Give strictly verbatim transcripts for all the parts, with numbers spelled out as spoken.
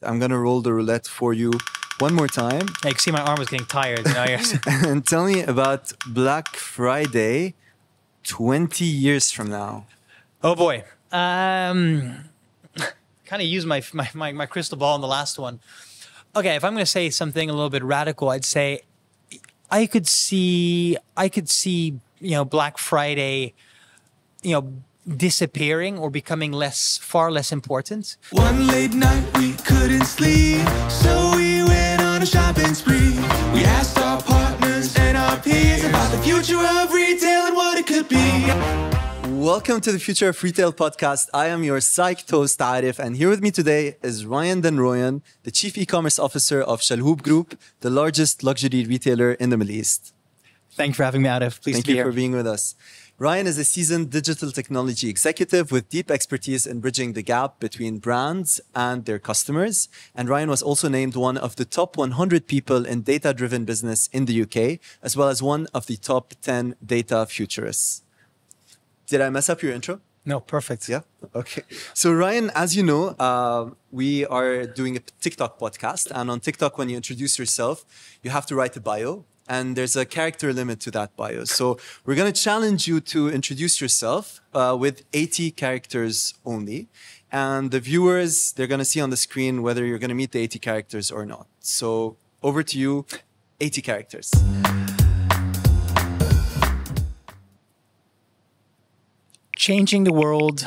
I'm going to roll the roulette for you one more time. I can see my arm was getting tired. Now and tell me about Black Friday twenty years from now. Oh, boy. Um, kind of used my, my, my, my crystal ball in the last one. Okay, if I'm going to say something a little bit radical, I'd say I could see, I could see, you know, Black Friday, you know, disappearing or becoming less, far less important. One late night we couldn't sleep, so we went on a shopping spree. We asked our partners and our peers about the future of retail and what it could be. Welcome to the Future of Retail podcast. I am your psyched host, Aref, and here with me today is Ryan den Rooijen, the Chief E-Commerce Officer of Chalhoub Group, the largest luxury retailer in the Middle East. Thanks for having me, Aref. Pleased to be here. Thank you for being with us. Ryan is a seasoned digital technology executive with deep expertise in bridging the gap between brands and their customers. And Ryan was also named one of the top one hundred people in data-driven business in the U K, as well as one of the top ten data futurists. Did I mess up your intro? No, perfect. Yeah. Okay. So Ryan, as you know, uh, we are doing a TikTok podcast. And on TikTok, when you introduce yourself, you have to write a bio. And there's a character limit to that bio. So we're going to challenge you to introduce yourself uh, with eighty characters only. And the viewers, they're going to see on the screen whether you're going to meet the eighty characters or not. So over to you, eighty characters. Changing the world,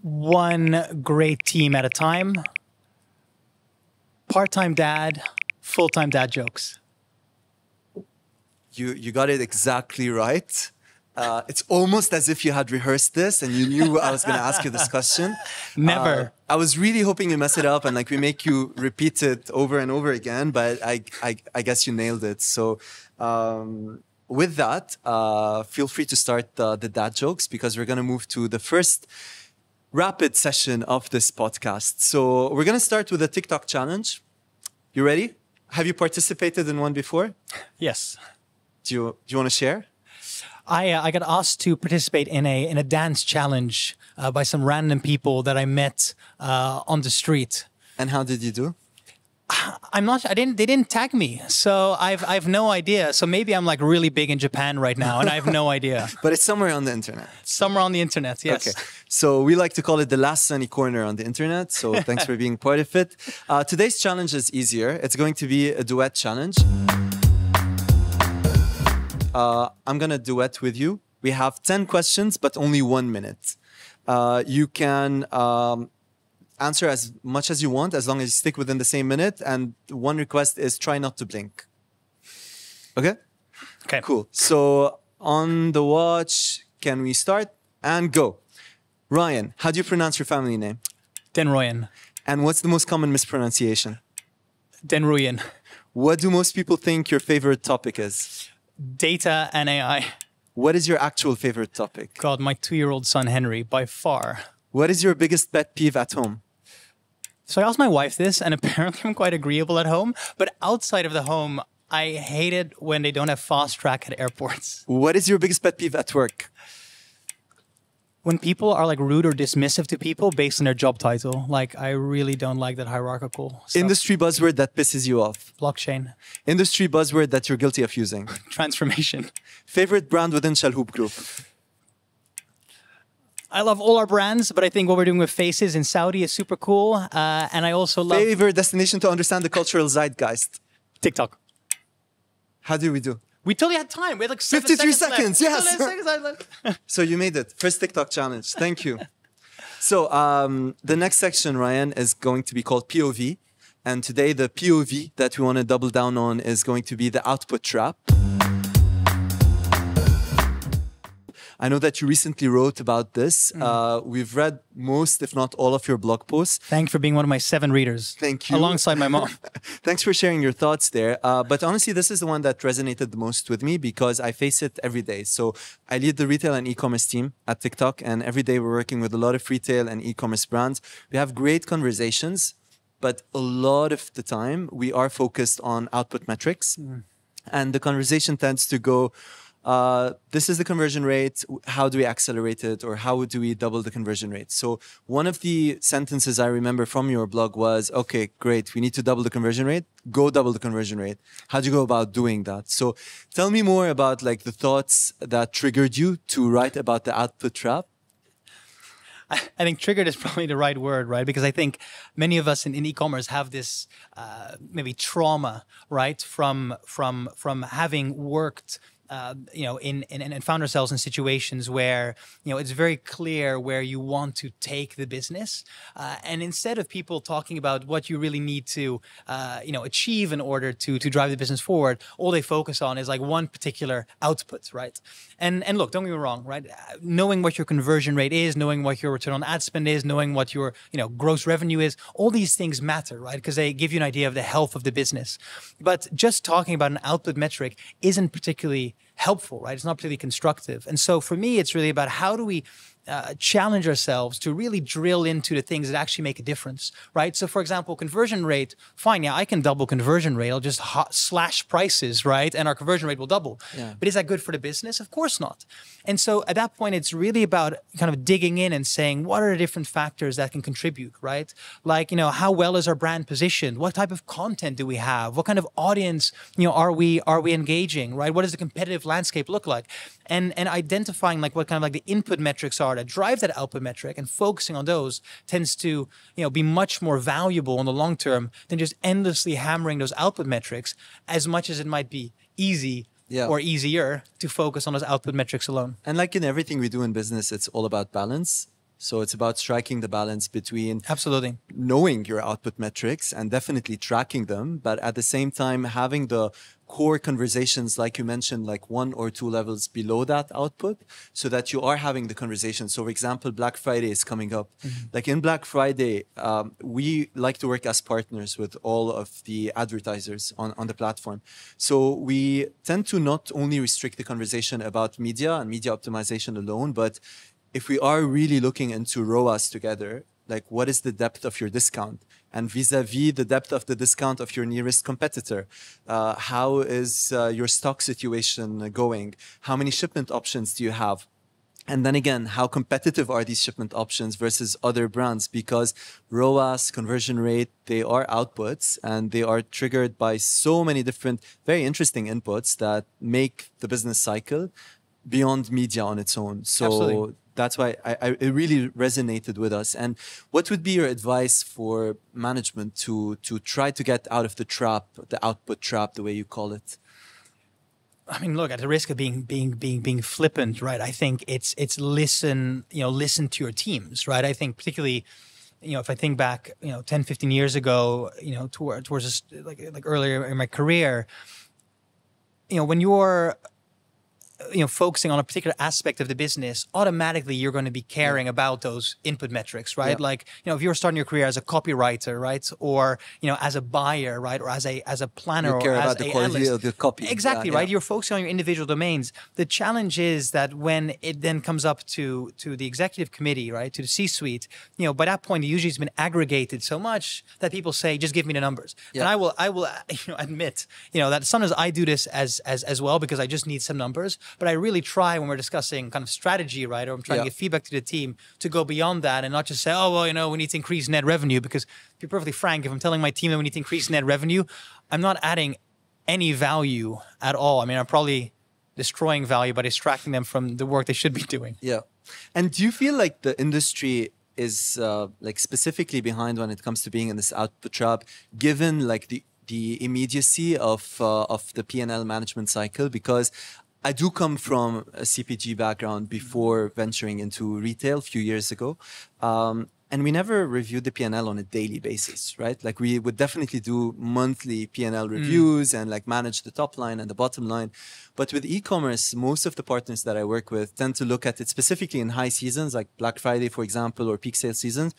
one great team at a time. Part-time dad, full-time dad jokes. You, you got it exactly right. Uh, it's almost as if you had rehearsed this and you knew I was going to ask you this question. Never. Uh, I was really hoping you mess it up and like we make you repeat it over and over again, but I, I, I guess you nailed it. So um, with that, uh, feel free to start the, the dad jokes because we're going to move to the first rapid session of this podcast. So we're going to start with a TikTok challenge. You ready? Have you participated in one before? Yes. Do you, do you want to share? I, uh, I got asked to participate in a, in a dance challenge uh, by some random people that I met uh, on the street. And how did you do? I'm not, I didn't, they didn't tag me. So I've, I've no idea. So maybe I'm like really big in Japan right now and I have no idea. But it's somewhere on the internet. Somewhere on the internet, yes. Okay. So we like to call it the last sunny corner on the internet. So thanks for being part of it. Uh, today's challenge is easier. It's going to be a duet challenge. Uh, I'm going to duet with you. We have ten questions, but only one minute. Uh, you can um, answer as much as you want, as long as you stick within the same minute. And one request is try not to blink. Okay? Okay. Cool. So on the watch, can we start? And go. Ryan, how do you pronounce your family name? Den Rooijen. And what's the most common mispronunciation? Den Rooijen. What do most people think your favorite topic is? Data and A I. What is your actual favorite topic? God, my two-year-old son, Henry, by far. What is your biggest pet peeve at home? So I asked my wife this, and apparently I'm quite agreeable at home. But outside of the home, I hate it when they don't have fast track at airports. What is your biggest pet peeve at work? When people are like rude or dismissive to people based on their job title. Like, I really don't like that hierarchical stuff. Industry buzzword that pisses you off. Blockchain. Industry buzzword that you're guilty of using. Transformation. Favorite brand within Chalhoub Group? I love all our brands, but I think what we're doing with Faces in Saudi is super cool. Uh, and I also love... Favorite destination to understand the cultural zeitgeist? TikTok. How do we do? We totally had time. We had like fifty-three seconds, seconds yes. Seconds so you made it. First TikTok challenge. Thank you. So um, the next section, Ryan, is going to be called P O V. And today the P O V that we want to double down on is going to be the output trap. I know that you recently wrote about this. Mm. Uh, we've read most, if not all, of your blog posts. Thanks for being one of my seven readers. Thank you. Alongside my mom. Thanks for sharing your thoughts there. Uh, but honestly, this is the one that resonated the most with me because I face it every day. So I lead the retail and e-commerce team at TikTok. And every day we're working with a lot of retail and e-commerce brands. We have great conversations. But a lot of the time, we are focused on output metrics. Mm. And the conversation tends to go... uh, this is the conversion rate, how do we accelerate it, or how do we double the conversion rate? So one of the sentences I remember from your blog was, okay, great, we need to double the conversion rate, go double the conversion rate. How do you go about doing that? So tell me more about like the thoughts that triggered you to write about the output trap. I think triggered is probably the right word, right? Because I think many of us in, in e-commerce have this uh, maybe trauma, right? From, from, from having worked, uh, you know, in, in, and found ourselves in situations where, you know, it's very clear where you want to take the business. Uh, and instead of people talking about what you really need to, uh, you know, achieve in order to, to drive the business forward, all they focus on is like one particular output, right? And, and look, don't get me wrong, right? Knowing what your conversion rate is, knowing what your return on ad spend is, knowing what your, you know, gross revenue is, all these things matter, right? Because they give you an idea of the health of the business. But just talking about an output metric isn't particularly helpful, right? It's not particularly constructive. And so for me, it's really about how do we Uh, challenge ourselves to really drill into the things that actually make a difference, right? So for example, conversion rate, fine, yeah, I can double conversion rate, I'll just hot slash prices, right? And our conversion rate will double. Yeah. But is that good for the business? Of course not. And so at that point, it's really about kind of digging in and saying, what are the different factors that can contribute, right? Like, you know, how well is our brand positioned? What type of content do we have? What kind of audience, you know, are we, are we engaging, right? What does the competitive landscape look like? And, and identifying like what kind of like the input metrics are that drive that output metric, and focusing on those tends to, you know, be much more valuable in the long term than just endlessly hammering those output metrics, as much as it might be easy yeah. or easier to focus on those output metrics alone. And like in everything we do in business, it's all about balance. So it's about striking the balance between absolutely knowing your output metrics and definitely tracking them, but at the same time having the core conversations, like you mentioned, like one or two levels below that output, so that you are having the conversation. So for example, Black Friday is coming up. Mm-hmm. Like in Black Friday, um, we like to work as partners with all of the advertisers on, on the platform. So we tend to not only restrict the conversation about media and media optimization alone, but if we are really looking into ROAS together, like what is the depth of your discount? And vis-a-vis the depth of the discount of your nearest competitor, uh, how is uh, your stock situation going? How many shipment options do you have? And then again, how competitive are these shipment options versus other brands? Because ROAS, conversion rate, they are outputs and they are triggered by so many different, very interesting inputs that make the business cycle beyond media on its own. So. Absolutely. That's why I, I, it really resonated with us. And what would be your advice for management to, to try to get out of the trap, the output trap, the way you call it? I mean, look, at the risk of being being being being flippant, right? I think it's it's listen, you know, listen to your teams, right? I think particularly, you know, if I think back, you know, ten, fifteen years ago, you know, toward, towards this, like like earlier in my career, you know, when you're you know, focusing on a particular aspect of the business, automatically you're going to be caring yeah. about those input metrics, right? Yeah. Like, you know, if you're starting your career as a copywriter, right? Or, you know, as a buyer, right? Or as a, as a planner, you care or about as the quality analyst. Of the copy. Exactly, yeah, yeah. right? You're focusing on your individual domains. The challenge is that when it then comes up to, to the executive committee, right? To the C-suite, you know, by that point, it usually has been aggregated so much that people say, just give me the numbers. Yeah. And I will, I will you know, admit, you know, that sometimes I do this as, as, as well, because I just need some numbers. But I really try when we're discussing kind of strategy, right? Or I'm trying yeah. to get feedback to the team to go beyond that and not just say, oh, well, you know, we need to increase net revenue. Because to be perfectly frank, if I'm telling my team that we need to increase net revenue, I'm not adding any value at all. I mean, I'm probably destroying value by distracting them from the work they should be doing. Yeah. And do you feel like the industry is uh, like specifically behind when it comes to being in this output trap, given like the, the immediacy of, uh, of the P and L management cycle? Because I do come from a C P G background before venturing into retail a few years ago. Um, and we never reviewed the P and L on a daily basis, right? Like we would definitely do monthly P and L reviews mm. and like manage the top line and the bottom line. But with e-commerce, most of the partners that I work with tend to look at it specifically in high seasons, like Black Friday, for example, or peak sale seasons,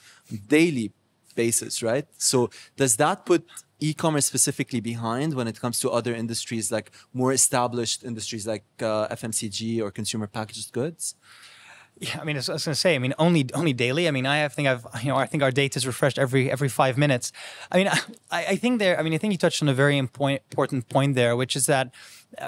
daily basis, right? So does that put e-commerce specifically behind when it comes to other industries, like more established industries like uh, F M C G or consumer packaged goods? Yeah, I mean, I was going to say, I mean, only only daily. I mean, I think I've, you know, I think our data is refreshed every every five minutes. I mean, I, I think there. I mean, I think you touched on a very important point there, which is that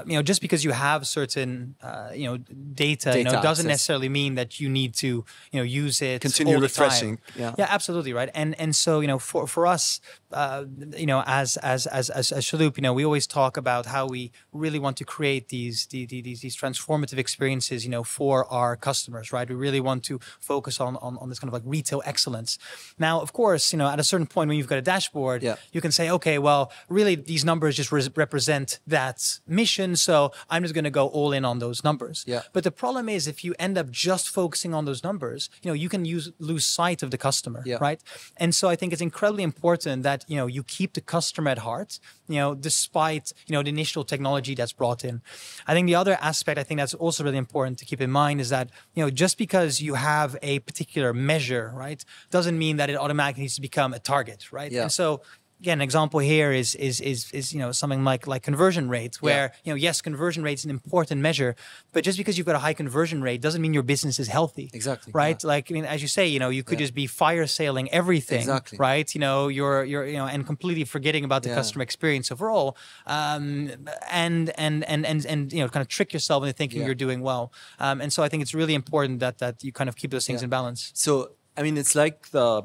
you know, just because you have certain, uh, you know, data, data you know, doesn't necessarily mean that you need to, you know, use it continue all the refreshing. Time. Yeah, yeah, absolutely, right. And and so you know, for for us, uh, you know, as as as as Chalhoub, you know, we always talk about how we really want to create these these these, these transformative experiences, you know, for our customers, right? We really want to focus on, on on this kind of like retail excellence. Now, of course, you know, at a certain point when you've got a dashboard, yeah. you can say, okay, well, really these numbers just re represent that mission. So I'm just going to go all in on those numbers. Yeah. But the problem is if you end up just focusing on those numbers, you know, you can use, lose sight of the customer, yeah. right? And so I think it's incredibly important that, you know, you keep the customer at heart, you know, despite, you know, the initial technology that's brought in. I think the other aspect I think that's also really important to keep in mind is that, you know, just because you have a particular measure, right, doesn't mean that it automatically needs to become a target, right? Yeah. And so... Again, an example here is is is is you know something like like conversion rates, where yeah. you know yes, conversion rate is an important measure, but just because you've got a high conversion rate doesn't mean your business is healthy. Exactly. Right. Yeah. Like I mean, as you say, you know, you could yeah. just be fire selling everything. Exactly. Right. You know, you're you're you know, and completely forgetting about the yeah. customer experience overall, um, and and and and and you know, kind of trick yourself into thinking yeah. you're doing well. Um, and so I think it's really important that that you kind of keep those things yeah. in balance. So I mean, it's like the.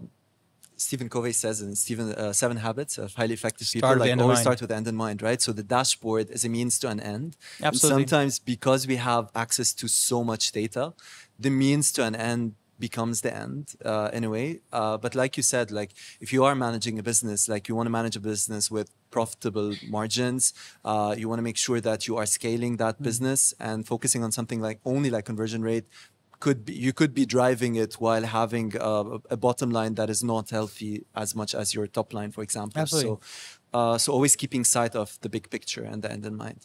Stephen Covey says in Stephen, uh, Seven Habits of Highly Effective People, start like always start with the end in mind, right? So the dashboard is a means to an end. Absolutely. And sometimes because we have access to so much data, the means to an end becomes the end uh, in a way. Uh, but like you said, like if you are managing a business, like you want to manage a business with profitable margins, uh, you want to make sure that you are scaling that mm-hmm. business and focusing on something like only like conversion rate. Could be, you could be driving it while having uh, a bottom line that is not healthy as much as your top line, for example. Absolutely. So, uh, so always keeping sight of the big picture and the end in mind.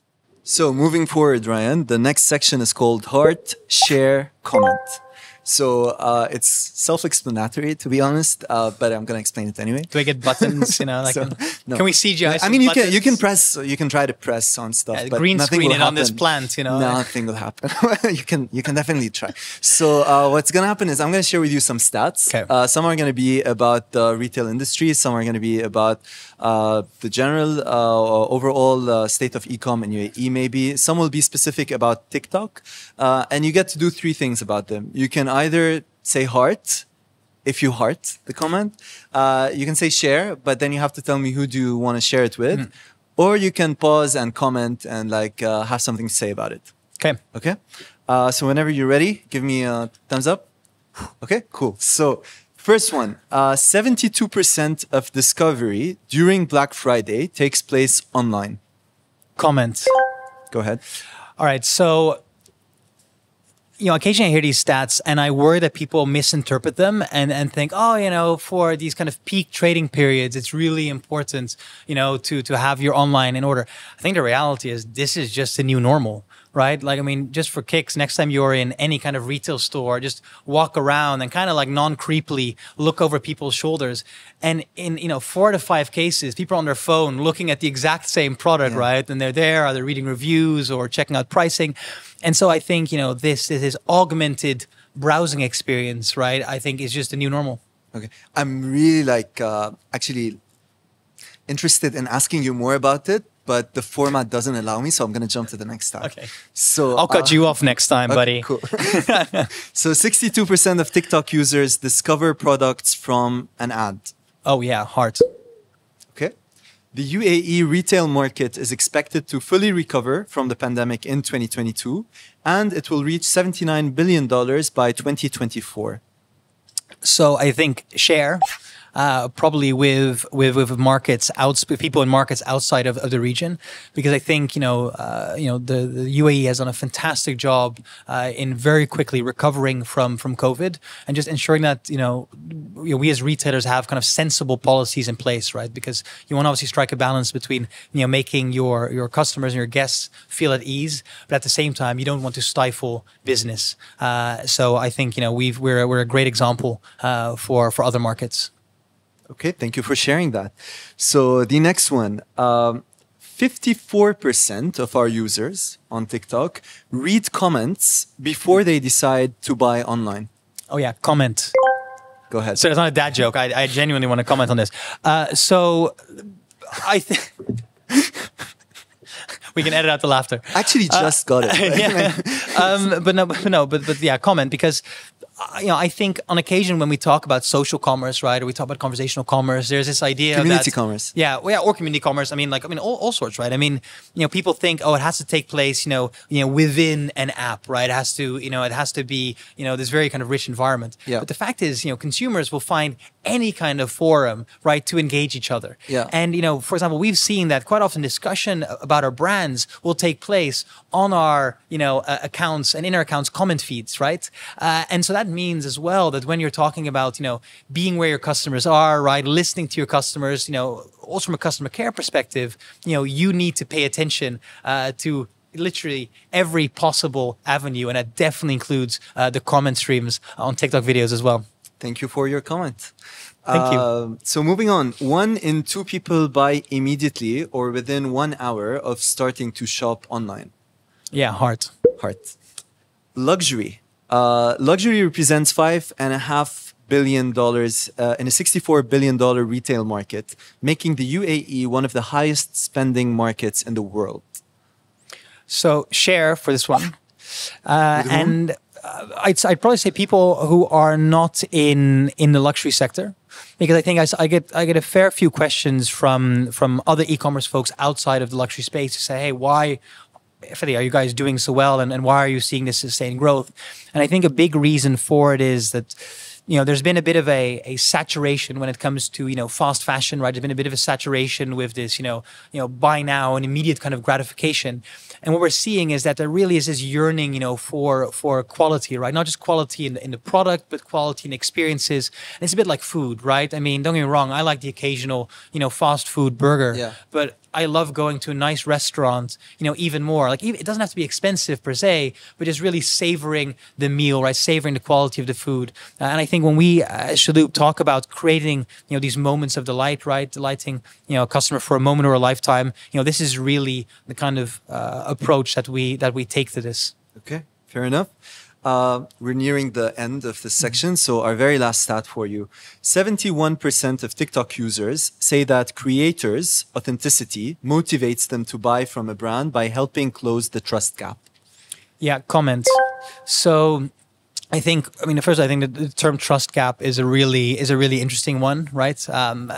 So moving forward, Ryan, the next section is called Heart, Share, Comment. So uh, it's self-explanatory, to be honest, uh, but I'm gonna explain it anyway. Do I get buttons? You know, like so, can, no. can we C G I? I mean, you can, you can press, you can try to press on stuff. Yeah, the but green nothing screen will and happen. On this plant, you know, nothing will happen. you can, you can definitely try. So uh, what's gonna happen is I'm gonna share with you some stats. Okay. Uh, some are gonna be about the retail industry. Some are gonna be about uh, the general uh, overall uh, state of e-com in U A E. Maybe some will be specific about TikTok, uh, and you get to do three things about them. You can either say heart, if you heart the comment, uh, you can say share, but then you have to tell me who do you want to share it with, mm. or you can pause and comment and like uh, have something to say about it. Okay. Okay. Uh, so whenever you're ready, give me a thumbs up. Okay, cool. So first one, seventy-two percent uh, of discovery during Black Friday takes place online. Comment. Go ahead. All right. So... You know, occasionally I hear these stats and I worry that people misinterpret them and, and think, oh, you know, for these kind of peak trading periods, it's really important, you know, to, to have your online in order. I think the reality is this is just the new normal. Right? Like, I mean, just for kicks, next time you're in any kind of retail store, just walk around and kind of like non-creepily look over people's shoulders. And in, you know, four to five cases, people are on their phone looking at the exact same product, yeah. right? And they're there, are they reading reviews or checking out pricing? And so I think, you know, this, this is augmented browsing experience, right? I think is just the new normal. Okay. I'm really like, uh, actually interested in asking you more about it. But the format doesn't allow me, so I'm going to jump to the next time. Okay. So I'll cut uh, you off next time, okay, buddy. Cool. So sixty-two percent of TikTok users discover products from an ad. Oh yeah, heart. Okay. The U A E retail market is expected to fully recover from the pandemic in twenty twenty-two, and it will reach seventy-nine billion dollars by twenty twenty-four. So I think share. Uh, probably with with with markets out with people in markets outside of, of the region, because I think you know uh, you know the, the U A E has done a fantastic job uh, in very quickly recovering from from COVID and just ensuring that you know we as retailers have kind of sensible policies in place, right? Because you want to obviously strike a balance between you know making your your customers and your guests feel at ease, but at the same time you don't want to stifle business. Uh, so I think you know we've we're we're a great example uh, for for other markets. Okay, thank you for sharing that. So the next one, fifty-four percent um, of our users on TikTok read comments before they decide to buy online. Oh yeah, comment. Go ahead. So it's not a dad joke. I, I genuinely want to comment on this. Uh, so I think... We can edit out the laughter. Actually, just uh, got it. Right? Yeah. um, but no, but no, but, but yeah, comment, because uh, you know, I think on occasion when we talk about social commerce, right, or we talk about conversational commerce, there's this idea community of commerce. Yeah, well, yeah, or community commerce. I mean, like, I mean, all, all sorts, right? I mean, you know, people think, oh, it has to take place, you know, you know, within an app, right? It has to, you know, it has to be, you know, this very kind of rich environment. Yeah. But the fact is, you know, consumers will find any kind of forum, right, to engage each other. Yeah. And, you know, for example, we've seen that quite often discussion about our brands will take place on our, you know, uh, accounts and in our accounts comment feeds, right? Uh, and so that means as well that when you're talking about, you know, being where your customers are, right, listening to your customers, you know, also from a customer care perspective, you know, you need to pay attention uh, to literally every possible avenue. And that definitely includes uh, the comment streams on TikTok videos as well. Thank you for your comment. Thank you. Uh, so moving on, one in two people buy immediately or within one hour of starting to shop online. Yeah, hard. Hard. Luxury. Uh, luxury represents five and a half billion dollars uh, in a sixty-four billion dollar retail market, making the U A E one of the highest spending markets in the world. So share for this one. Uh, and... Uh, I'd, I'd probably say people who are not in in the luxury sector, because I think I, I get I get a fair few questions from from other e-commerce folks outside of the luxury space to say, hey, why are you guys doing so well, and, and why are you seeing this sustained growth? And I think a big reason for it is that, you know, there's been a bit of a, a saturation when it comes to, you know, fast fashion, right? There's been a bit of a saturation with this, you know, you know, buy now and immediate kind of gratification. And what we're seeing is that there really is this yearning, you know, for for quality, right? Not just quality in, in the product, but quality in experiences. And it's a bit like food, right? I mean, don't get me wrong, I like the occasional, you know, fast food burger, yeah. But I love going to a nice restaurant, you know, even more. Like, it doesn't have to be expensive per se, but just really savoring the meal, right? Savoring the quality of the food. Uh, and I think when we, as Chalhoub, talk about creating, you know, these moments of delight, right? Delighting, you know, a customer for a moment or a lifetime, you know, this is really the kind of uh, approach that we, that we take to this. Okay, fair enough. Uh, we're nearing the end of this section, so our very last stat for you. seventy-one percent of TikTok users say that creators' authenticity motivates them to buy from a brand by helping close the trust gap. Yeah, comments. So... I think, I mean, first, I think that the term trust gap is a really, is a really interesting one, right? Um,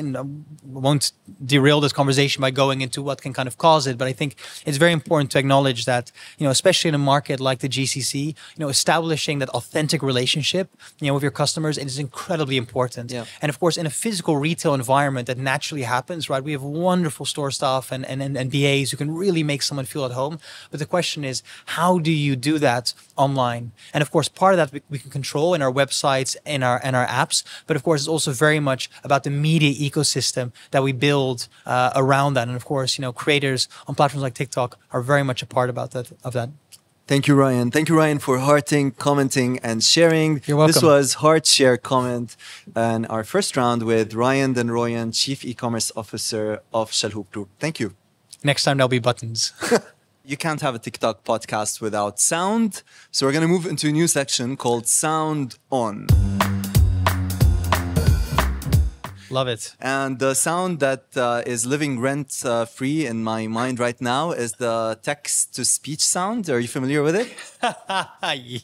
and I won't derail this conversation by going into what can kind of cause it, but I think it's very important to acknowledge that, you know, especially in a market like the G C C, you know, establishing that authentic relationship, you know, with your customers is incredibly important. Yeah. And of course, in a physical retail environment that naturally happens, right? We have wonderful store staff and, and, and, and B As who can really make someone feel at home. But the question is, how do you do that online? And of course, part of that we can control in our websites and our and our apps, but of course it's also very much about the media ecosystem that we build uh, around that. And of course, you know, creators on platforms like TikTok are very much a part about that of that. Thank you, Ryan. Thank you, Ryan, for hearting, commenting, and sharing. You're welcome. This was Heart, Share, Comment, and our first round with Ryan den Rooijen, Chief E-commerce Officer of Chalhoub Group. Thank you. Next time there'll be buttons. You can't have a TikTok podcast without sound. So we're going to move into a new section called Sound On. Love it. And the sound that uh, is living rent uh, free in my mind right now is the text-to-speech sound. Are you familiar with it?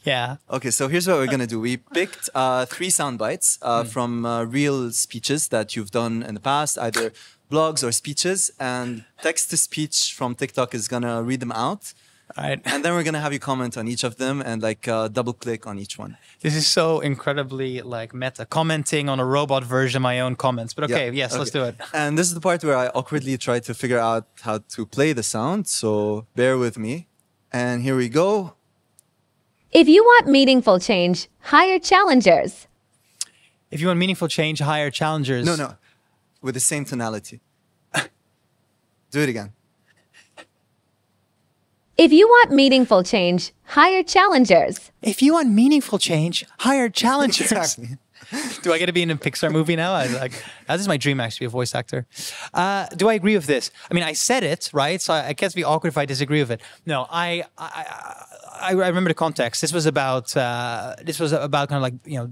Yeah. Okay, so here's what we're going to do. We picked uh, three sound bites uh, mm. from uh, real speeches that you've done in the past, either blogs or speeches, and text-to-speech from TikTok is going to read them out. All right. And then we're going to have you comment on each of them and like uh, double-click on each one. This is so incredibly like meta, commenting on a robot version of my own comments. But okay, yeah. yes, okay. let's do it. And this is the part where I awkwardly try to figure out how to play the sound, so bear with me. And here we go. If you want meaningful change, hire challengers. If you want meaningful change, hire challengers. No, no. With the same tonality. Do it again. If you want meaningful change, hire challengers. If you want meaningful change, hire challengers. Exactly. Do I get to be in a Pixar movie now? I like, that is my dream, actually, a voice actor. Uh, do I agree with this? I mean, I said it, right? So I, I can't be awkward if I disagree with it. No, I, I, I, I remember the context. This was about, uh, this was about kind of like, you know,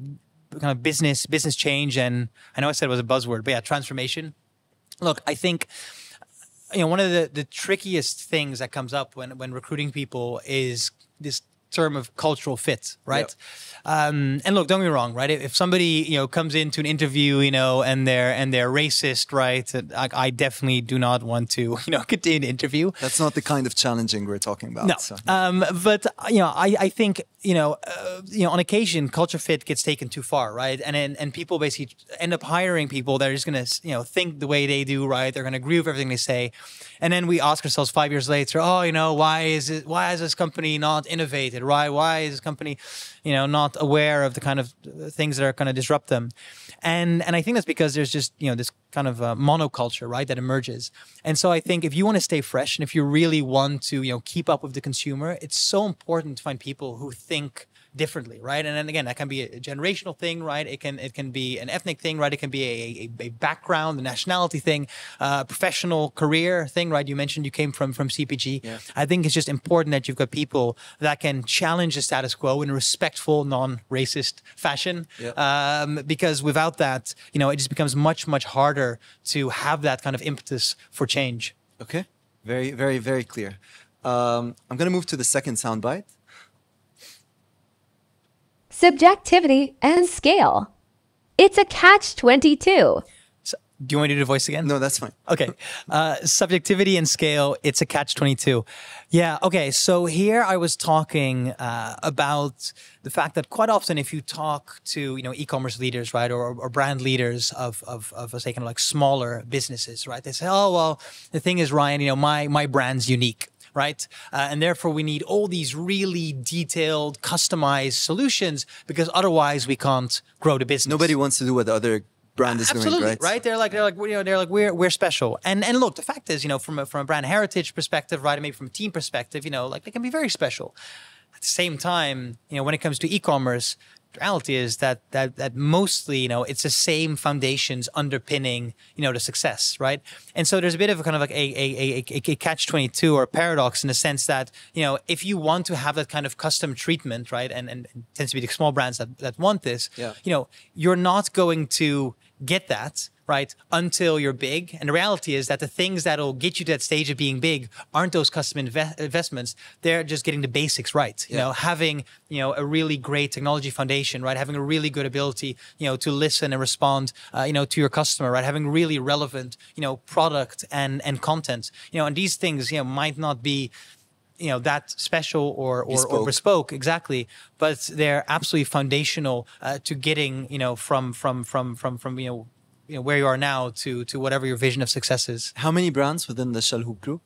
kind of business, business change, and I know I said it was a buzzword, but yeah, transformation. Look, I think you know, one of the, the trickiest things that comes up when, when recruiting people is this term of cultural fit, right? Yep. Um, and look, don't get me wrong, right? If somebody, you know, comes into an interview, you know, and they're, and they're racist, right? I, I definitely do not want to, you know, continue to interview. That's not the kind of challenging we're talking about. No. So. Um, but, you know, I, I think, you know, uh, you know, on occasion, culture fit gets taken too far, right? And, and, and people basically end up hiring people that are just going to, you know, think the way they do, right? They're going to agree with everything they say. And then we ask ourselves five years later, oh, you know, why is it, why is this company not innovative? Right? Why is this company, you know, not aware of the kind of things that are going to disrupt them? And and I think that's because there's just, you know, this kind of uh, monoculture, right, that emerges. And so I think if you want to stay fresh and if you really want to, you know, keep up with the consumer, it's so important to find people who think differently, right? And then again, that can be a generational thing, right? It can it can be an ethnic thing, right? It can be a, a, a background, a nationality thing, uh, professional career thing, right? You mentioned you came from from C P G. Yeah. I think it's just important that you've got people that can challenge the status quo in a respectful, non-racist fashion. Yeah. Um, because without that, you know, it just becomes much, much harder to have that kind of impetus for change. Okay, very, very, very clear. Um, I'm going to move to the second soundbite. Subjectivity and scale. It's a catch twenty-two. So, do you want me to do the voice again? No, that's fine. Okay. Uh, subjectivity and scale, it's a catch twenty-two. Yeah, okay. So here I was talking uh, about the fact that quite often if you talk to, you know, e-commerce leaders, right, or, or brand leaders of, of, of let's say, kind of like smaller businesses, right, they say, oh, well, the thing is, Ryan, you know, my, my brand's unique. Right? Uh, and therefore, we need all these really detailed, customized solutions because otherwise we can't grow the business. Nobody wants to do what the other brand is Absolutely, doing, right? right? They're like, they're like, you know, they're like, we're we're special. And and look, the fact is, you know, from a, from a brand heritage perspective, right, and maybe from a team perspective, you know, like they can be very special. At the same time, you know, when it comes to e-commerce, the reality is that that that mostly, you know, it's the same foundations underpinning, you know, the success, right? And so there's a bit of a kind of like a a, a, a catch twenty-two or a paradox in the sense that, you know, if you want to have that kind of custom treatment, right, and, and it tends to be the small brands that, that want this, yeah. you know, you're not going to get that, right, until you're big. And the reality is that the things that'll get you to that stage of being big aren't those custom inve investments. They're just getting the basics right. You yeah. know, having, you know, a really great technology foundation, right? Having a really good ability, you know, to listen and respond, uh, you know, to your customer, right? Having really relevant, you know, product and, and content, you know, and these things, you know, might not be, you know, that special or, or, bespoke. or bespoke, exactly. But they're absolutely foundational uh, to getting, you know, from, from, from, from, from, you know, You know, where you are now to to whatever your vision of success is. How many brands within the Chalhoub Group?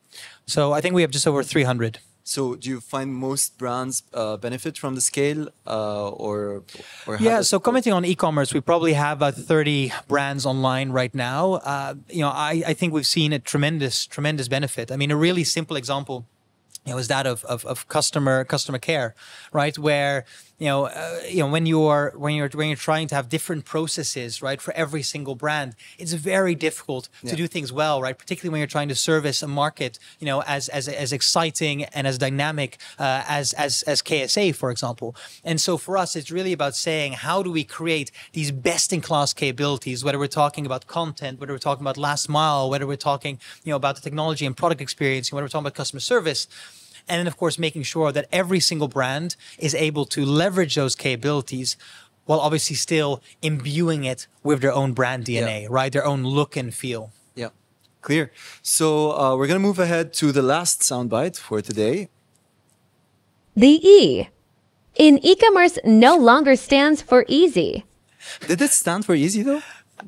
So I think we have just over three hundred. So do you find most brands uh, benefit from the scale uh, or, or? Yeah, so commenting on e-commerce, we probably have about thirty brands online right now. Uh, you know, I, I think we've seen a tremendous, tremendous benefit. I mean, a really simple example, you know, is that of, of, of customer, customer care, right? Where, you know, uh, you know, when you're when you're when you're trying to have different processes, right, for every single brand, it's very difficult yeah. to do things well, right? Particularly when you're trying to service a market, you know, as as as exciting and as dynamic uh, as as as K S A, for example. And so for us, it's really about saying how do we create these best-in-class capabilities, whether we're talking about content, whether we're talking about last mile, whether we're talking, you know, about the technology and product experience, whether we're talking about customer service. And then, of course, making sure that every single brand is able to leverage those capabilities while obviously still imbuing it with their own brand D N A, yeah. right? Their own look and feel. Yeah, clear. So uh, we're going to move ahead to the last soundbite for today. The E in e-commerce no longer stands for easy. Did it stand for easy, though?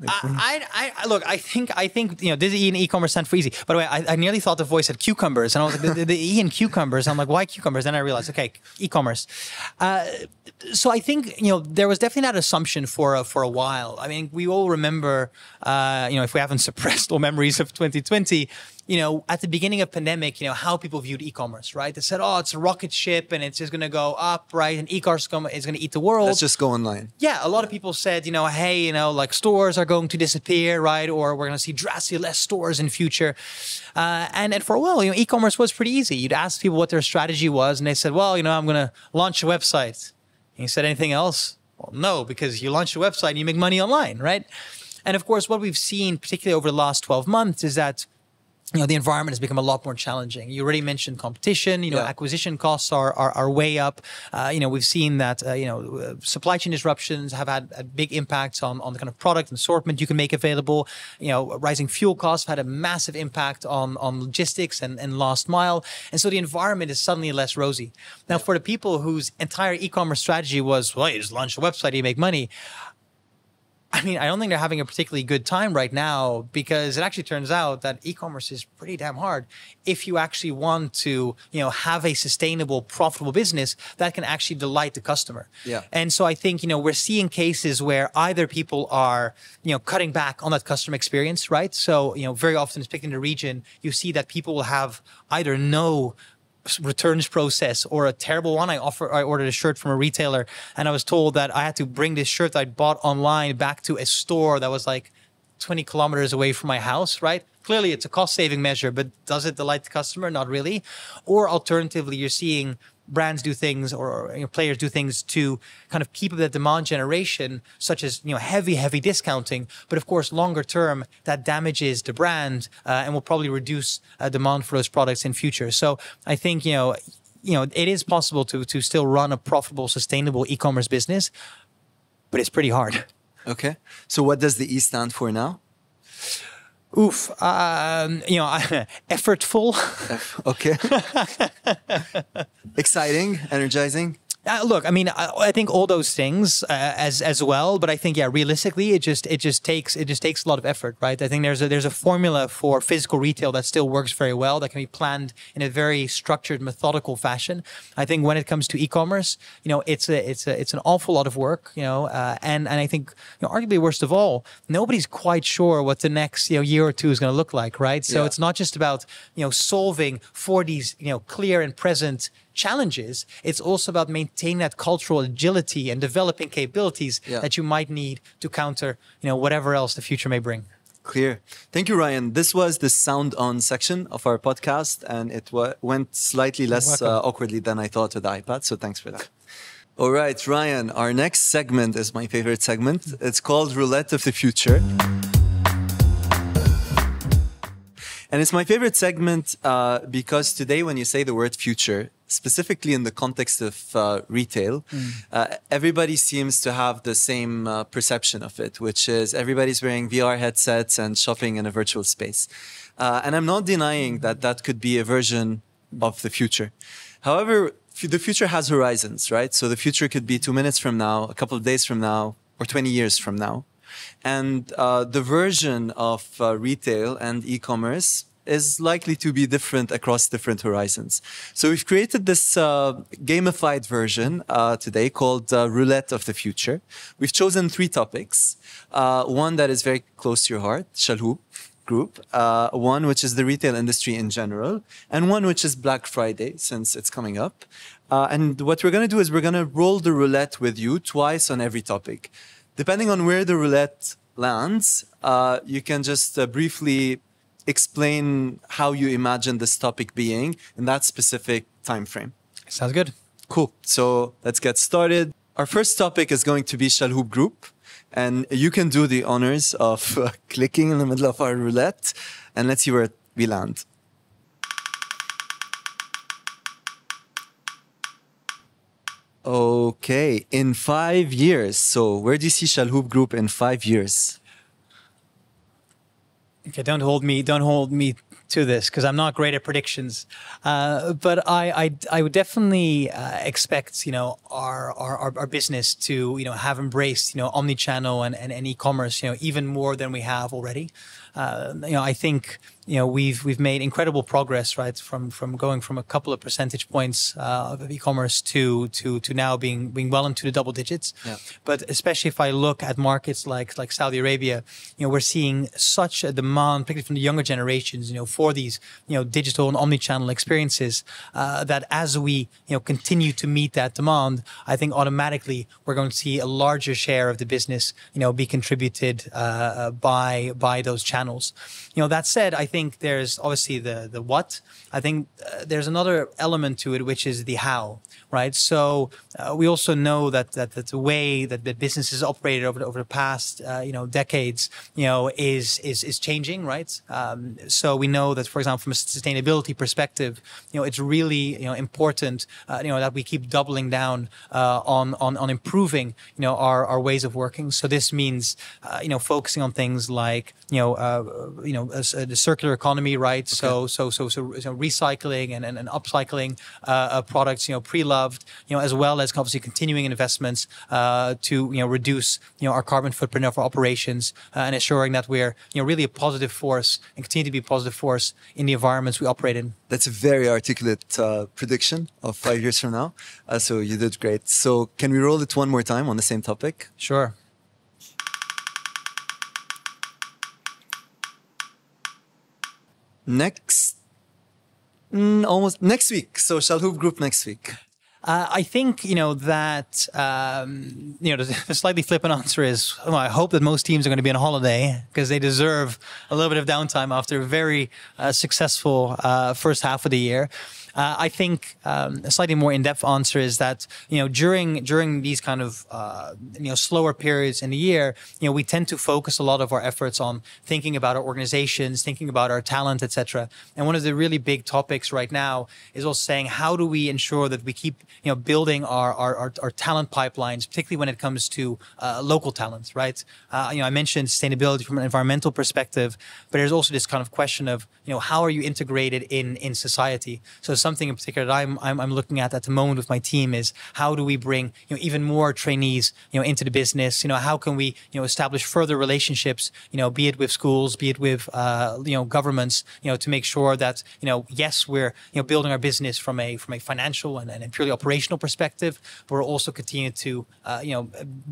I, I, I look. I think. I think. You know, did the E in e-commerce stand for easy? By the way, I, I nearly thought the voice had cucumbers, and I was like, the, the E in cucumbers. I'm like, why cucumbers? Then I realized, okay, e-commerce. Uh, so I think, you know, there was definitely that assumption for a, for a while. I mean, we all remember, uh, you know, if we haven't suppressed all memories of twenty twenty. You know, at the beginning of pandemic, you know, how people viewed e-commerce, right? They said, oh, it's a rocket ship and it's just going to go up, right? And e-commerce is going to eat the world. Let's just go online. Yeah. A lot of people said, you know, hey, you know, like stores are going to disappear, right? Or we're going to see drastically less stores in future. Uh, and, and for a while, you know, e-commerce was pretty easy. You'd ask people what their strategy was and they said, well, you know, I'm going to launch a website. And you said, anything else? Well, no, because you launch a website and you make money online, right? And of course, what we've seen, particularly over the last twelve months, is that you know, the environment has become a lot more challenging. You already mentioned competition, you know, yeah. acquisition costs are, are, are way up. Uh, you know, we've seen that, uh, you know, uh, supply chain disruptions have had a big impact on, on the kind of product and assortment you can make available. You know, rising fuel costs have had a massive impact on, on logistics and, and last mile. And so the environment is suddenly less rosy. Now, for the people whose entire e-commerce strategy was, well, you just launch a website, you make money. I mean, I don't think they're having a particularly good time right now, because it actually turns out that e-commerce is pretty damn hard if you actually want to, you know, have a sustainable, profitable business that can actually delight the customer. Yeah. And so I think, you know, we're seeing cases where either people are, you know, cutting back on that customer experience, right? So, you know, very often, especially in the region, you see that people will have either no returns process or a terrible one. I offer, I ordered a shirt from a retailer and I was told that I had to bring this shirt I bought online back to a store that was like twenty kilometers away from my house, right? Clearly it's a cost saving measure, but does it delight the customer? Not really. Or alternatively, you're seeing brands do things, or you know, players do things to kind of keep up that demand generation, such as, you know, heavy, heavy discounting. But of course, longer term, that damages the brand uh, and will probably reduce uh, demand for those products in future. So I think, you know, you know, it is possible to to still run a profitable, sustainable e-commerce business, but it's pretty hard. Okay. So what does the E stand for now? Oof, um, you know, effortful. Okay. Exciting, energizing. Uh, look, I mean, I, I think all those things uh, as as well, but I think, yeah, realistically, it just it just takes it just takes a lot of effort, right? I think there's a, there's a formula for physical retail that still works very well, that can be planned in a very structured, methodical fashion. I think when it comes to e-commerce, you know, it's a it's a it's an awful lot of work, you know, uh, and and I think, you know, arguably worst of all, nobody's quite sure what the next you know year or two is going to look like, right? So yeah. It's not just about you know solving for these you know clear and present challenges. It's also about maintaining that cultural agility and developing capabilities yeah. that you might need to counter, you know, whatever else the future may bring. Clear. Thank you, Ryan. This was the sound on section of our podcast, and it went slightly less uh, awkwardly than I thought with the iPad. So thanks for that. All right, Ryan, our next segment is my favorite segment. It's called Roulette of the Future. And it's my favorite segment uh, because today when you say the word future, specifically in the context of uh, retail, mm. uh, everybody seems to have the same uh, perception of it, which is everybody's wearing V R headsets and shopping in a virtual space. Uh, and I'm not denying that that could be a version of the future. However, the future has horizons, right? So the future could be two minutes from now, a couple of days from now, or twenty years from now. And uh, the version of uh, retail and e-commerce is likely to be different across different horizons. So we've created this uh, gamified version uh, today called uh, Roulette of the Future. We've chosen three topics. Uh, one that is very close to your heart, Chalhoub Group. Uh, one which is the retail industry in general. And one which is Black Friday, since it's coming up. Uh, and what we're going to do is we're going to roll the roulette with you twice on every topic. Depending on where the roulette lands, uh, you can just uh, briefly explain how you imagine this topic being in that specific time frame. Sounds good. Cool. So let's get started. Our first topic is going to be Chalhoub Group. And you can do the honors of uh, clicking in the middle of our roulette. And let's see where we land. Okay. In five years. So where do you see Chalhoub Group in five years? Okay, don't hold me, don't hold me to this because I'm not great at predictions. Uh, but I, I, I would definitely uh, expect, you know, our, our, our business to, you know, have embraced, you know, omnichannel and, and, and e-commerce, you know, even more than we have already. Uh, you know, I think, you know, we've, we've made incredible progress, right? From, from going from a couple of percentage points, uh, of e-commerce to, to, to now being, being well into the double digits. Yeah. But especially if I look at markets like, like Saudi Arabia, you know, we're seeing such a demand, particularly from the younger generations, you know, for these, you know, digital and omnichannel experiences, uh, that as we, you know, continue to meet that demand, I think automatically we're going to see a larger share of the business, you know, be contributed, uh, by, by those channels. You know, that said, I I think there's obviously the the what. I think uh, there's another element to it, which is the how, right? So uh, we also know that, that that the way that the business is operated over the, over the past uh, you know decades, you know, is is is changing, right? Um, so we know know that, for example, from a sustainability perspective, you know, it's really, you know, important, uh, you know, that we keep doubling down uh, on, on, on improving, you know, our, our ways of working. So this means, uh, you know, focusing on things like, you know, uh, you know, uh, the circular economy, right? Okay. So, so, so, so, so recycling and, and, and upcycling uh, uh, products, you know, pre-loved, you know, as well as obviously continuing investments uh, to, you know, reduce, you know, our carbon footprint of our operations uh, and ensuring that we're, you know, really a positive force and continue to be a positive force in the environments we operate in. That's a very articulate uh, prediction of five years from now. Uh, so you did great. So can we roll it one more time on the same topic? Sure. Next, mm, almost next week. So Chalhoub Group next week. Uh, I think, you know, that, um, you know, the slightly flippant answer is, well, I hope that most teams are going to be on holiday because they deserve a little bit of downtime after a very uh, successful uh, first half of the year. Uh, I think um, a slightly more in-depth answer is that, you know, during during these kind of, uh, you know, slower periods in the year, you know, we tend to focus a lot of our efforts on thinking about our organizations, thinking about our talent, et cetera. And one of the really big topics right now is also saying, how do we ensure that we keep, you know, building our, our, our, our talent pipelines, particularly when it comes to uh, local talent, right? Uh, you know, I mentioned sustainability from an environmental perspective, but there's also this kind of question of, you know, how are you integrated in, in society? So something in particular that I'm, I'm, I'm looking at at the moment with my team is how do we bring, you know, even more trainees, you know, into the business? You know, how can we, you know, establish further relationships, you know, be it with schools, be it with, uh, you know, governments, you know, to make sure that, you know, yes, we're, you know, building our business from a, from a financial and, and a purely operational perspective, but we're also continuing to, uh, you know,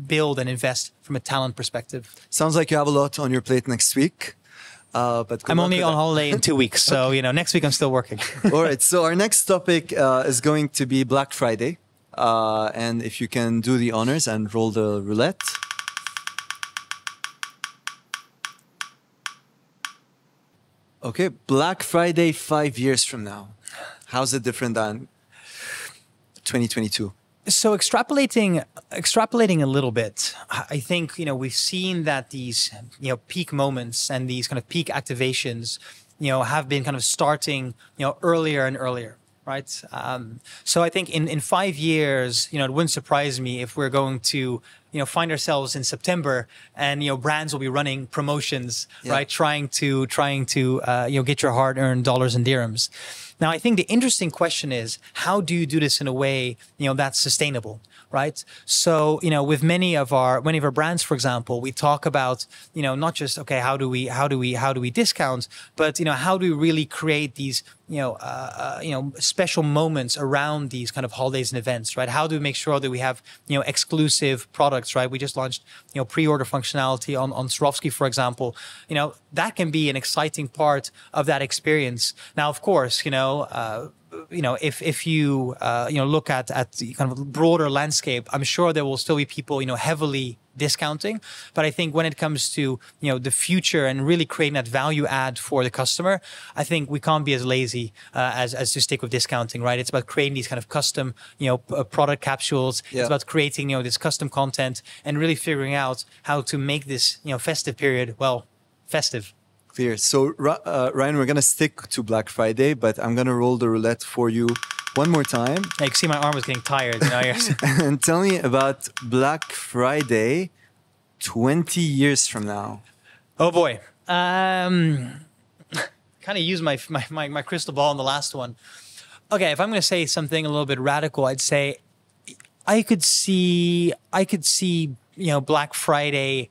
build and invest from a talent perspective. Sounds like you have a lot on your plate next week. Uh, but I'm only on holiday in two weeks, so okay. You know, next week I'm still working. All right. So our next topic uh, is going to be Black Friday, uh, and if you can do the honors and roll the roulette. Okay, Black Friday five years from now, how's it different than twenty twenty-two? So extrapolating, extrapolating a little bit, I think, you know, we've seen that these, you know, peak moments and these kind of peak activations, you know, have been kind of starting, you know, earlier and earlier. Right. Um, so I think in, in five years, you know, it wouldn't surprise me if we're going to, you know, find ourselves in September and, you know, brands will be running promotions, yeah. Right. Trying to, trying to, uh, you know, get your hard earned dollars and dirhams. Now, I think the interesting question is, how do you do this in a way, you know, that's sustainable? Right. So, you know, with many of our, many of our brands, for example, we talk about, you know, not just, okay, how do we, how do we, how do we discount, but, you know, how do we really create these, you know, uh, uh, you know, special moments around these kind of holidays and events, right? How do we make sure that we have, you know, exclusive products, right? We just launched, you know, pre-order functionality on, on Swarovski, for example. You know, that can be an exciting part of that experience. Now, of course, you know, uh, you know, if if you uh, you know, look at at the kind of broader landscape, I'm sure there will still be people, you know, heavily discounting. But I think when it comes to, you know, the future and really creating that value add for the customer, I think we can't be as lazy uh, as, as to stick with discounting, right? It's about creating these kind of custom, you know, p product capsules. Yeah. It's about creating, you know, this custom content and really figuring out how to make this, you know, festive period, well, festive. Clear. So, uh, Ryan, we're going to stick to Black Friday, but I'm going to roll the roulette for you one more time. Yeah, you can see my arm was getting tired. You know, and tell me about Black Friday twenty years from now. Oh, boy. Um, kind of used my, my, my, my crystal ball on the last one. Okay, if I'm going to say something a little bit radical, I'd say I could see, I could see, you know, Black Friday,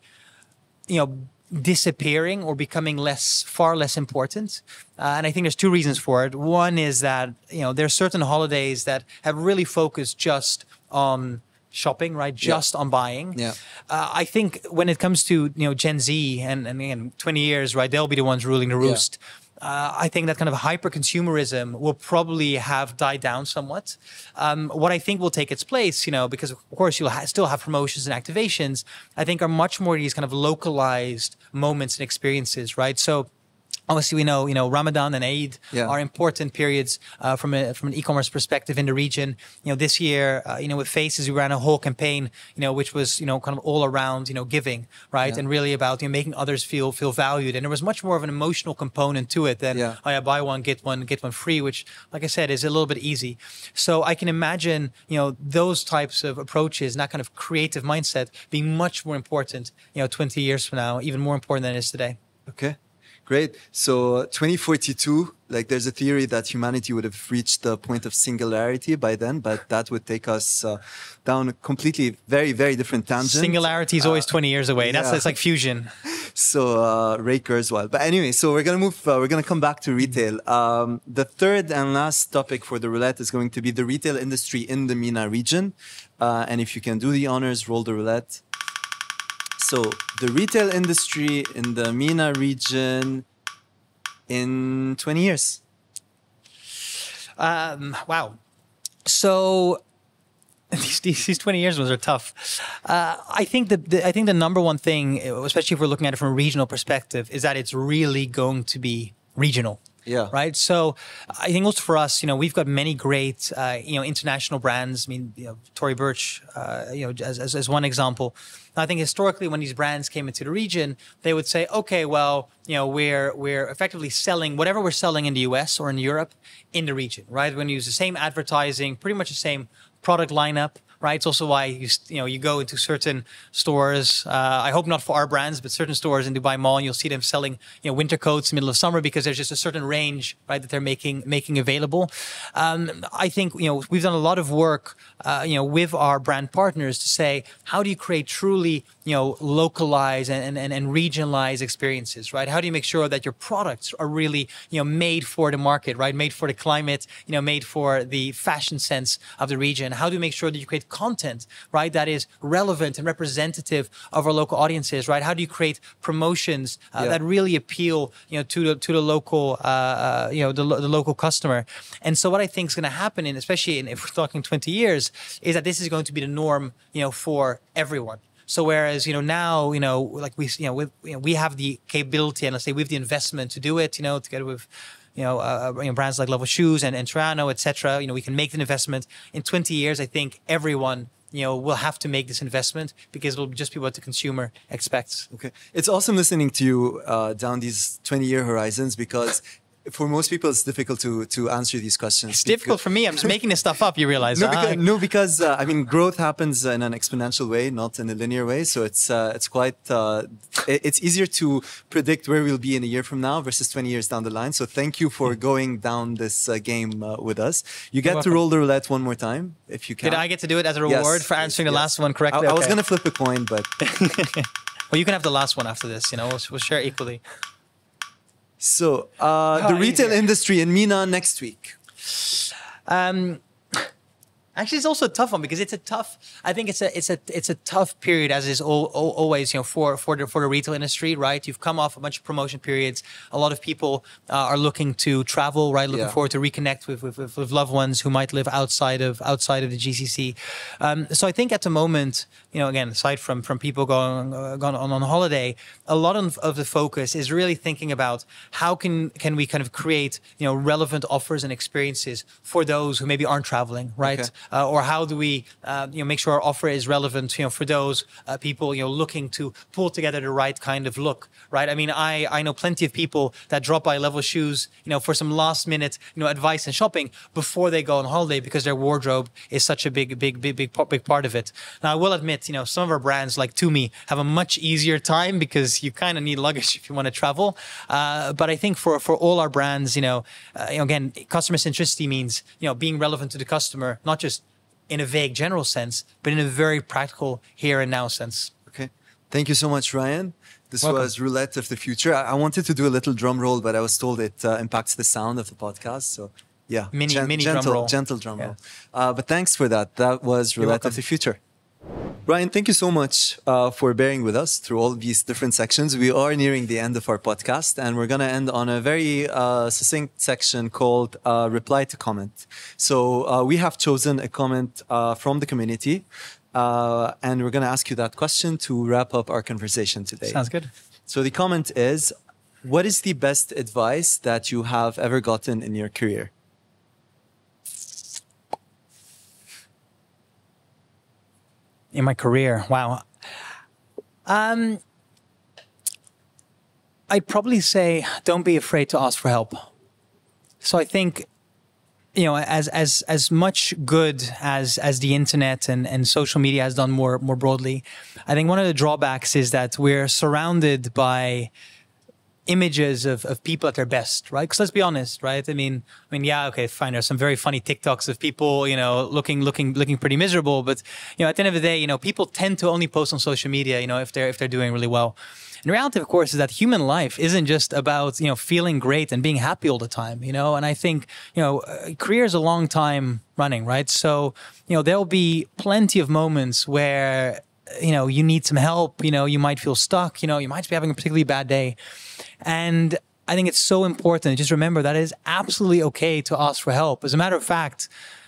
you know, disappearing or becoming less, far less important. Uh, and I think there's two reasons for it. One is that, you know, there are certain holidays that have really focused just on shopping, right? Just yeah. on buying. Yeah. Uh, I think when it comes to, you know, Gen Z and, and, and twenty years, right, they'll be the ones ruling the roost. Yeah. Uh, I think that kind of hyper-consumerism will probably have died down somewhat. Um, what I think will take its place, you know, because of course you'll ha still have promotions and activations, I think are much more these kind of localized moments and experiences, right? So Obviously, we know, you know, Ramadan and Eid yeah. are important periods uh, from a, from an e-commerce perspective in the region. You know, this year, uh, you know, with Faces, we ran a whole campaign, you know, which was, you know, kind of all around, you know, giving, right? Yeah. And really about, you know, making others feel feel valued. And there was much more of an emotional component to it than, yeah. oh, yeah, buy one, get one, get one free, which, like I said, is a little bit easy. So I can imagine, you know, those types of approaches, and that kind of creative mindset being much more important, you know, twenty years from now, even more important than it is today. Okay. Great. So twenty forty-two, like there's a theory that humanity would have reached the point of singularity by then, but that would take us uh, down a completely very, very different tangent. Singularity is always uh, twenty years away. Yeah. That's it's like fusion. So uh, Ray Kurzweil. But anyway, so we're going to move, uh, we're going to come back to retail. Um, the third and last topic for the roulette is going to be the retail industry in the MENA region. Uh, and if you can do the honors, roll the roulette. So the retail industry in the MENA region in twenty years. Um, wow. So these, these, these twenty years ones are tough. Uh, I think the, the I think the number one thing, especially if we're looking at it from a regional perspective, is that it's really going to be regional. Yeah. Right. So I think also for us, you know, we've got many great, uh, you know, international brands. I mean, you know, Tory Burch, uh, you know, as, as, as one example. I think historically when these brands came into the region, they would say, okay, well, you know, we're, we're effectively selling whatever we're selling in the U S or in Europe in the region, right? We're going to use the same advertising, pretty much the same product lineup. Right, it's also why you you know you go into certain stores. Uh, I hope not for our brands, but certain stores in Dubai Mall, and you'll see them selling you know winter coats in the middle of summer because there's just a certain range, right, that they're making making available. Um, I think you know we've done a lot of work, uh, you know, with our brand partners to say how do you create truly you know localized and and and regionalized experiences, right? How do you make sure that your products are really you know made for the market, right? Made for the climate, you know, made for the fashion sense of the region. How do you make sure that you create content, right, that is relevant and representative of our local audiences, right? How do you create promotions uh, yeah. that really appeal, you know, to the to the local, uh, uh, you know, the, the local customer? And so, what I think is going to happen, in especially in, if we're talking twenty years, is that this is going to be the norm, you know, for everyone. So whereas, you know, now, you know, like we, you know, we you know, we have the capability and let's say we have the investment to do it, you know, together with. You know, uh, you know, brands like Level Shoes and Entrano, et cetera, you know, we can make an investment. In twenty years, I think everyone, you know, will have to make this investment because it'll just be what the consumer expects. Okay. It's awesome listening to you uh, down these twenty-year horizons because for most people, it's difficult to, to answer these questions. It's difficult for me. I'm just making this stuff up, you realize. No, because, no, because uh, I mean, growth happens in an exponential way, not in a linear way. So it's, uh, it's quite, uh, it's easier to predict where we'll be in a year from now versus twenty years down the line. So thank you for going down this uh, game uh, with us. You get to roll the roulette one more time, if you can. Did I get to do it as a reward yes, for answering yes. the last one correctly? I, okay. I was going to flip a coin, but... Well, you can have the last one after this, you know, we'll, we'll share equally. So, uh, the retail industry in MENA next week. Um, actually, it's also a tough one because it's a tough. I think it's a it's a it's a tough period, as is all, all, always, you know, for for the for the retail industry, right? You've come off a bunch of promotion periods. A lot of people uh, are looking to travel, right? Looking yeah. forward to reconnect with, with with loved ones who might live outside of outside of the G C C. Um, so, I think at the moment, you know, again, aside from from people going uh, gone on, on holiday, a lot of, of the focus is really thinking about how can can we kind of create you know relevant offers and experiences for those who maybe aren't traveling, right? Okay. Uh, or how do we uh, you know make sure our offer is relevant you know for those uh, people you know looking to pull together the right kind of look, right? I mean, I I know plenty of people that drop by Level Shoes you know for some last minute you know advice and shopping before they go on holiday because their wardrobe is such a big big big big big part of it. Now I will admit. You know, some of our brands like Tumi have a much easier time because you kind of need luggage if you want to travel. Uh, but I think for for all our brands, you know, uh, you know, again, customer centricity means you know being relevant to the customer, not just in a vague general sense, but in a very practical here and now sense. Okay, thank you so much, Ryan. This Welcome. was Roulette of the Future. I, I wanted to do a little drum roll, but I was told it uh, impacts the sound of the podcast, so. Yeah, mini, Gen mini gentle, drum roll. gentle drum yeah. roll. Uh, but thanks for that. That was Roulette of the Future. Ryan, thank you so much uh, for bearing with us through all these different sections. We are nearing the end of our podcast, and we're going to end on a very uh, succinct section called uh, Reply to Comment. So uh, we have chosen a comment uh, from the community, uh, and we're going to ask you that question to wrap up our conversation today. Sounds good. So the comment is, What is the best advice that you have ever gotten in your career? In my career, wow. Um, I'd probably say don't be afraid to ask for help. So I think, you know, as as as much good as as the internet and and social media has done more more broadly, I think one of the drawbacks is that we're surrounded by images of, of people at their best, right? Because let's be honest, right? I mean, I mean, yeah, okay, fine. There's some very funny TikToks of people, you know, looking, looking, looking pretty miserable. But you know, at the end of the day, you know, people tend to only post on social media, you know, if they're if they're doing really well. And the reality, of course, is that human life isn't just about you know feeling great and being happy all the time, you know. And I think you know, a career is a long time running, right? So you know, there'll be plenty of moments where you know you need some help. You know, you might feel stuck. You know, you might be having a particularly bad day. And I think it's so important. Just remember that it is absolutely okay to ask for help. As a matter of fact,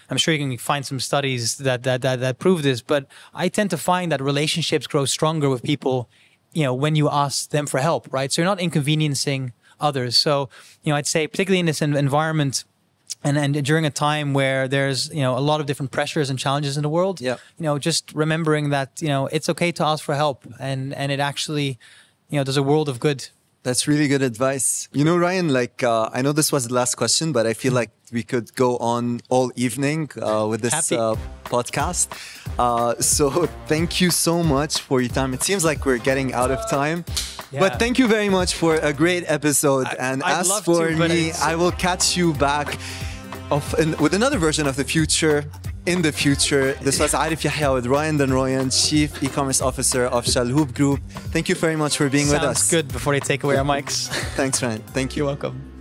I'm sure you can find some studies that that that, that prove this. But I tend to find that relationships grow stronger with people, you know, when you ask them for help, right? So you're not inconveniencing others. So you know, I'd say particularly in this environment. And, and during a time where there's, you know, a lot of different pressures and challenges in the world, yep. you know, just remembering that, you know, it's okay to ask for help and, and it actually, you know, does a world of good. That's really good advice. You know, Ryan, like, uh, I know this was the last question, but I feel like we could go on all evening uh, with this uh, podcast. Uh, so thank you so much for your time. It seems like we're getting out of time, yeah. but thank you very much for a great episode. I, and I'd as for to, me, I will catch you back Of, in, with another version of the future in the future. This was Aref Yehia with Ryan den Rooijen, Chief E-Commerce Officer of Chalhoub Group. Thank you very much for being Sounds with us. Sounds good before they take away our mics. Thanks, Ryan. Thank you. You're welcome.